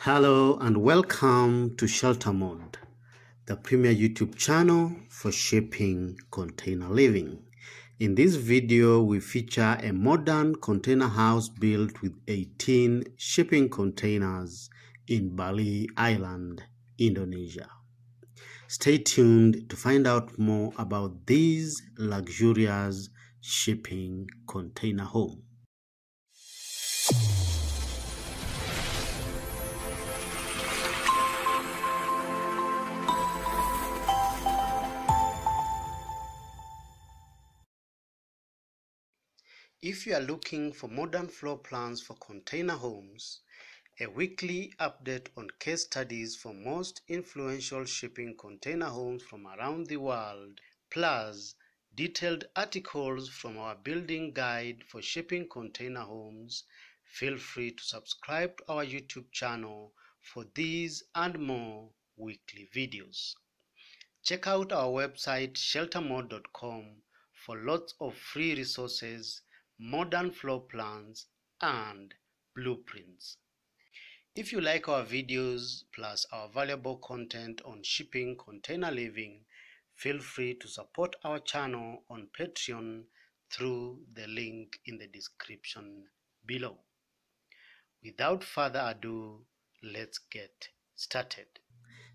Hello and welcome to ShelterMode, the premier YouTube channel for shipping container living. In this video, we feature a modern container house built with 18 shipping containers in Bali Island, Indonesia. Stay tuned to find out more about these luxurious shipping container home. If you are looking for modern floor plans for container homes, a weekly update on case studies for most influential shipping container homes from around the world, plus detailed articles from our building guide for shipping container homes, feel free to subscribe to our YouTube channel for these and more weekly videos. Check out our website sheltermode.com for lots of free resources, modern floor plans and blueprints. If you like our videos plus our valuable content on shipping container living, feel free to support our channel on Patreon through the link in the description below. Without further ado, let's get started.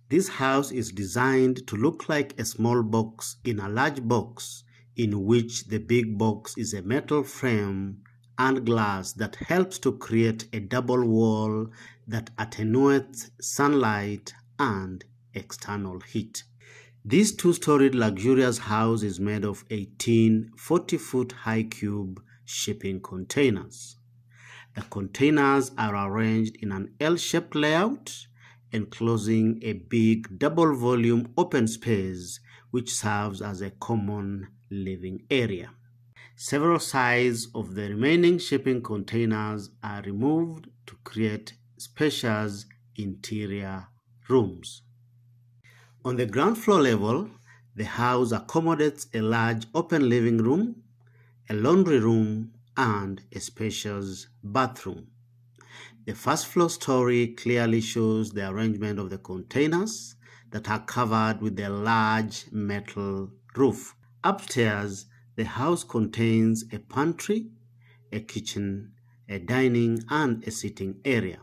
This house is designed to look like a small box in a large box, in which the big box is a metal frame and glass that helps to create a double wall that attenuates sunlight and external heat. This two-storied luxurious house is made of 18 40-foot high cube shipping containers. The containers are arranged in an L-shaped layout, enclosing a big double-volume open space which serves as a common living area. Several sides of the remaining shipping containers are removed to create spacious interior rooms. On the ground floor level, the house accommodates a large open living room, a laundry room, and a spacious bathroom. The first floor story clearly shows the arrangement of the containers that are covered with a large metal roof. Upstairs, the house contains a pantry, a kitchen, a dining, and a sitting area.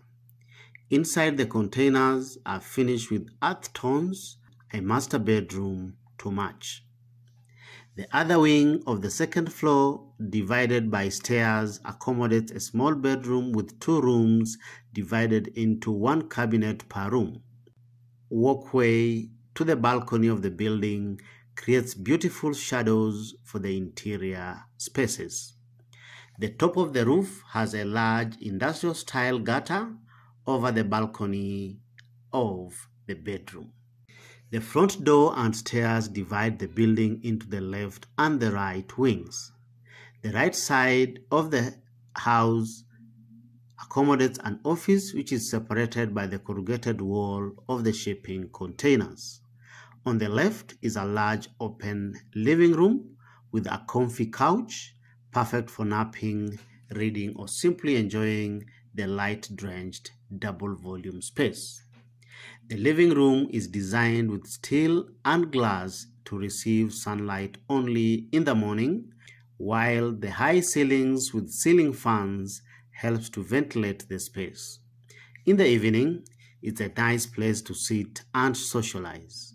Inside the containers are finished with earth tones, a master bedroom to match. The other wing of the second floor, divided by stairs, accommodates a small bedroom with two rooms divided into one cabinet per room. Walkway to the balcony of the building creates beautiful shadows for the interior spaces. The top of the roof has a large industrial-style gutter over the balcony of the bedroom. The front door and stairs divide the building into the left and the right wings. The right side of the house accommodates an office which is separated by the corrugated wall of the shipping containers. On the left is a large open living room with a comfy couch, perfect for napping, reading, or simply enjoying the light-drenched double-volume space. The living room is designed with steel and glass to receive sunlight only in the morning, while the high ceilings with ceiling fans helps to ventilate the space. In the evening, it's a nice place to sit and socialize.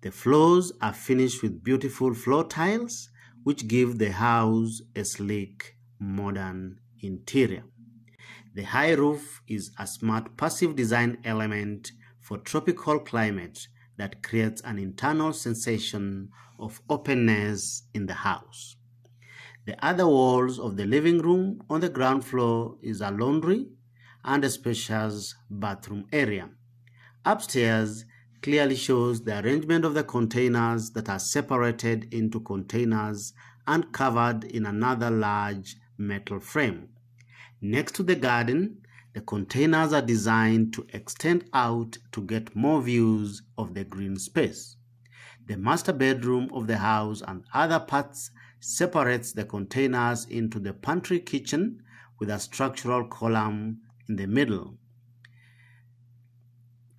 The floors are finished with beautiful floor tiles, which give the house a sleek, modern interior. The high roof is a smart passive design element for tropical climate that creates an internal sensation of openness in the house. The other walls of the living room on the ground floor is a laundry and a spacious bathroom area. Upstairs, clearly shows the arrangement of the containers that are separated into containers and covered in another large metal frame. Next to the garden, the containers are designed to extend out to get more views of the green space. The master bedroom of the house and other parts separates the containers into the pantry kitchen with a structural column in the middle.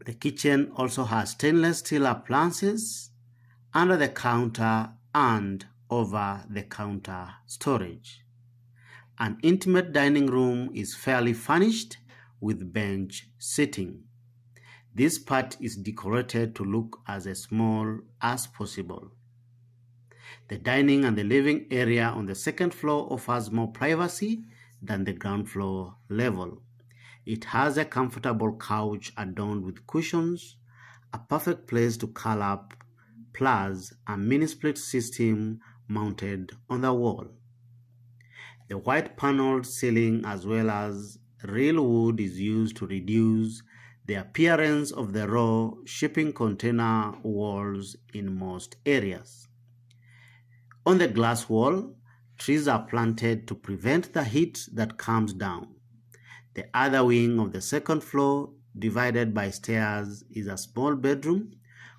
The kitchen also has stainless steel appliances, under the counter and over the counter storage. An intimate dining room is fairly furnished with bench seating. This part is decorated to look as small as possible. The dining and the living area on the second floor offers more privacy than the ground floor level. It has a comfortable couch adorned with cushions, a perfect place to curl up, plus a mini-split system mounted on the wall. The white paneled ceiling as well as real wood is used to reduce the appearance of the raw shipping container walls in most areas. On the glass wall, trees are planted to prevent the heat that comes down. The other wing of the second floor, divided by stairs, is a small bedroom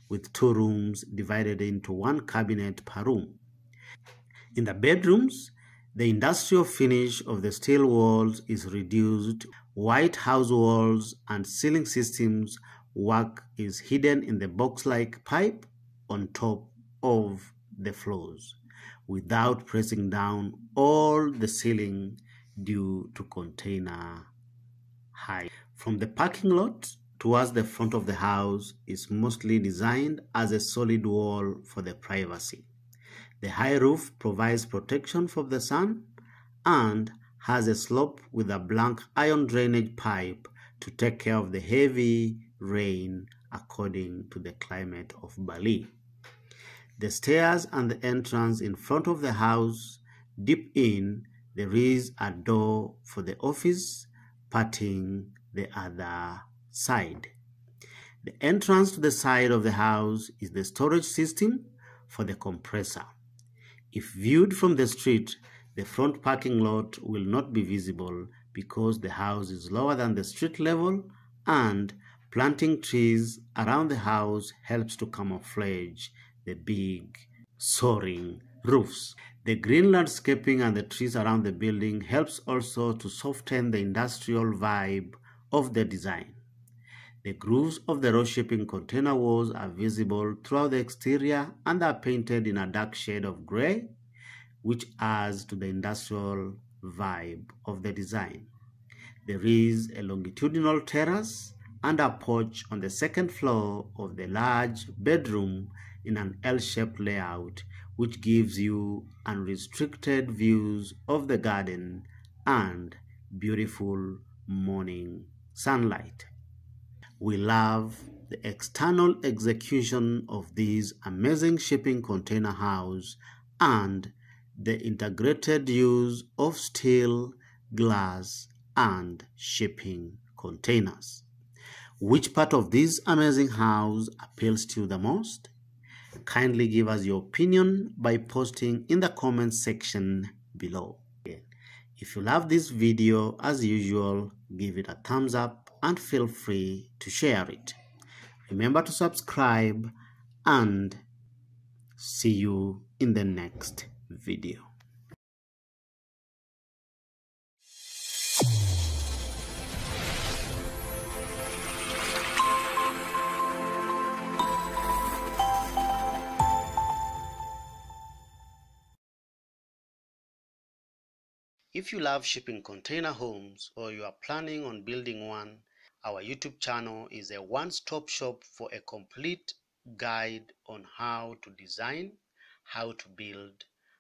with two rooms divided into one cabinet per room. In the bedrooms, the industrial finish of the steel walls is reduced. White house walls and ceiling systems work is hidden in the box-like pipe on top of the floors, without pressing down all the ceiling due to container height. From the parking lot towards the front of the house is mostly designed as a solid wall for the privacy. The high roof provides protection from the sun and has a slope with a blank iron drainage pipe to take care of the heavy rain according to the climate of Bali. The stairs and the entrance in front of the house dip in. There is a door for the office parting the other side. The entrance to the side of the house is the storage system for the compressor. If viewed from the street, the front parking lot will not be visible because the house is lower than the street level, and planting trees around the house helps to camouflage the big soaring roofs. The green landscaping and the trees around the building helps also to soften the industrial vibe of the design. The grooves of the raw shipping container walls are visible throughout the exterior and are painted in a dark shade of gray, which adds to the industrial vibe of the design. There is a longitudinal terrace and a porch on the second floor of the large bedroom in an L-shaped layout, which gives you unrestricted views of the garden and beautiful morning sunlight. We love the external execution of this amazing shipping container house and the integrated use of steel, glass, and shipping containers. Which part of this amazing house appeals to you the most? Kindly give us your opinion by posting in the comment section below. If you love this video, as usual, give it a thumbs up and feel free to share it. Remember to subscribe, and see you in the next video. If you love shipping container homes or you are planning on building one, our YouTube channel is a one-stop shop for a complete guide on how to design, how to build,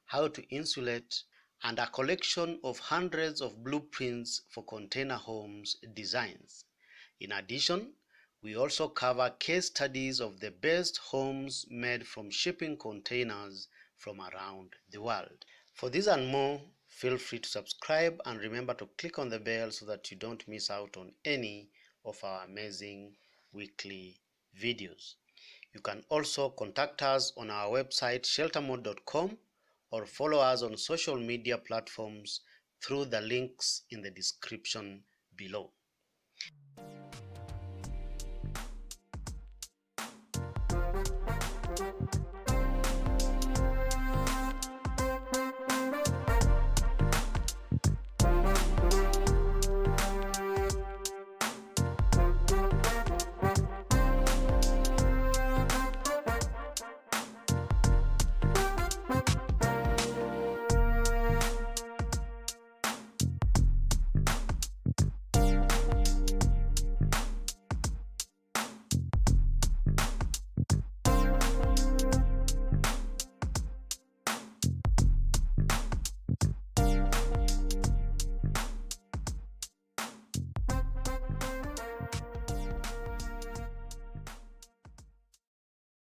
how to insulate, and a collection of hundreds of blueprints for container homes designs. In addition, we also cover case studies of the best homes made from shipping containers from around the world. For this and more, feel free to subscribe, and remember to click on the bell so that you don't miss out on any of our amazing weekly videos. You can also contact us on our website sheltermode.com or follow us on social media platforms through the links in the description below.